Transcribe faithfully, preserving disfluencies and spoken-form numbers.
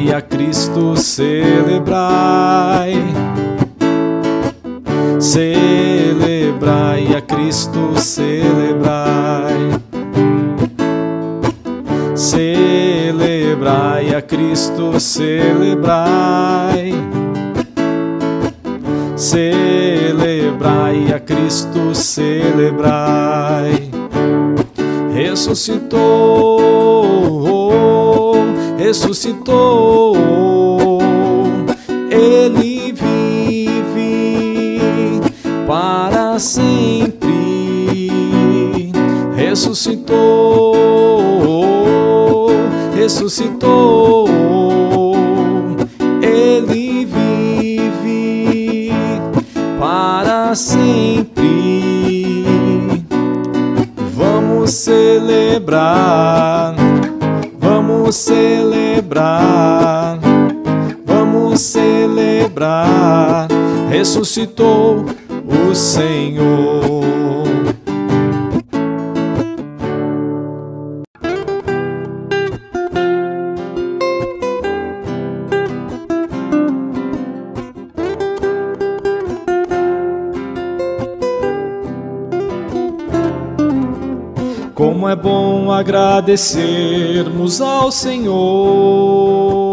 Celebrai a Cristo, celebrai. Celebrai a Cristo, celebrai. Celebrai a Cristo, celebrai. Celebrai a Cristo, celebrai. Ressuscitou, ressuscitou, Ele vive para sempre. Ressuscitou, ressuscitou, Ele vive para sempre. Vamos celebrar, vamos celebrar, vamos celebrar. Ressuscitou o Senhor. Como é bom agradecermos ao Senhor.